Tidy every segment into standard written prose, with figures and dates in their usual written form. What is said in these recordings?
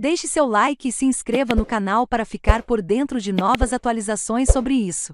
Deixe seu like e se inscreva no canal para ficar por dentro de novas atualizações sobre isso.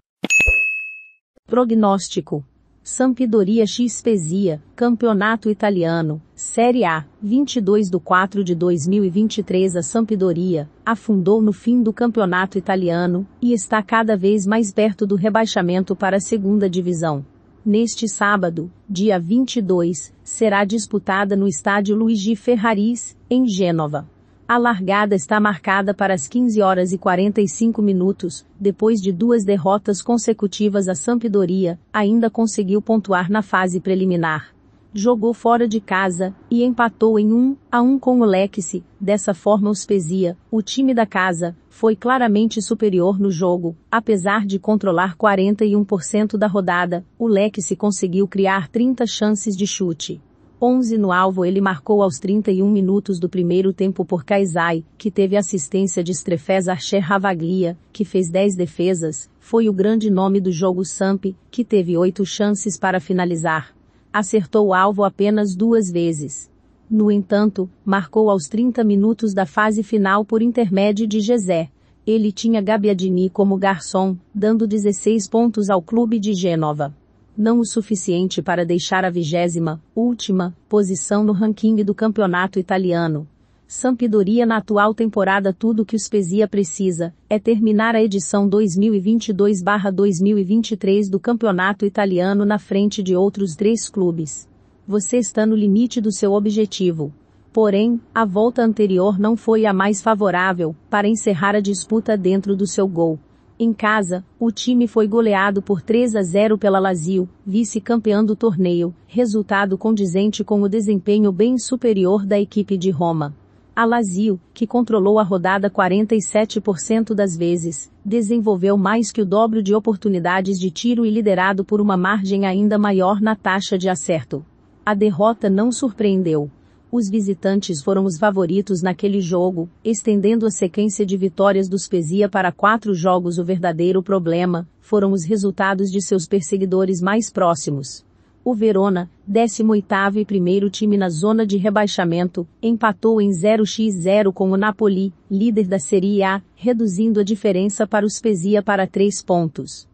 Prognóstico: Sampdoria x Spezia, Campeonato Italiano, Série A, 22/4/2023. A Sampdoria afundou no fim do Campeonato Italiano e está cada vez mais perto do rebaixamento para a segunda divisão. Neste sábado, dia 22, será disputada no estádio Luigi Ferraris, em Gênova. A largada está marcada para as 15h45. Depois de duas derrotas consecutivas, a Sampdoria ainda conseguiu pontuar na fase preliminar. Jogou fora de casa e empatou em 1-1 com o Lecce. Dessa forma, o Spezia, o time da casa, foi claramente superior no jogo. Apesar de controlar 41% da rodada, o Lecce conseguiu criar 30 chances de chute. 11 no alvo. Ele marcou aos 31 minutos do primeiro tempo por Kaysai, que teve assistência de Strefes Archer Ravaglia, que fez 10 defesas, foi o grande nome do jogo. Samp, que teve 8 chances para finalizar, acertou o alvo apenas 2 vezes. No entanto, marcou aos 30 minutos da fase final por intermédio de Jesé. Ele tinha Gabiadini como garçom, dando 16 pontos ao clube de Gênova. Não o suficiente para deixar a 20ª posição no ranking do campeonato italiano. Sampdoria, na atual temporada, tudo que o Spezia precisa é terminar a edição 2022/2023 do campeonato italiano na frente de outros 3 clubes. Você está no limite do seu objetivo. Porém, a volta anterior não foi a mais favorável para encerrar a disputa dentro do seu gol. Em casa, o time foi goleado por 3-0 pela Lazio, vice-campeã do torneio, resultado condizente com o desempenho bem superior da equipe de Roma. A Lazio, que controlou a rodada 47% das vezes, desenvolveu mais que o dobro de oportunidades de tiro e liderado por uma margem ainda maior na taxa de acerto. A derrota não surpreendeu. Os visitantes foram os favoritos naquele jogo, estendendo a sequência de vitórias do Spezia para 4 jogos. O verdadeiro problema foram os resultados de seus perseguidores mais próximos. O Verona, 18º e primeiro time na zona de rebaixamento, empatou em 0-0 com o Napoli, líder da Serie A, reduzindo a diferença para o Spezia para 3 pontos.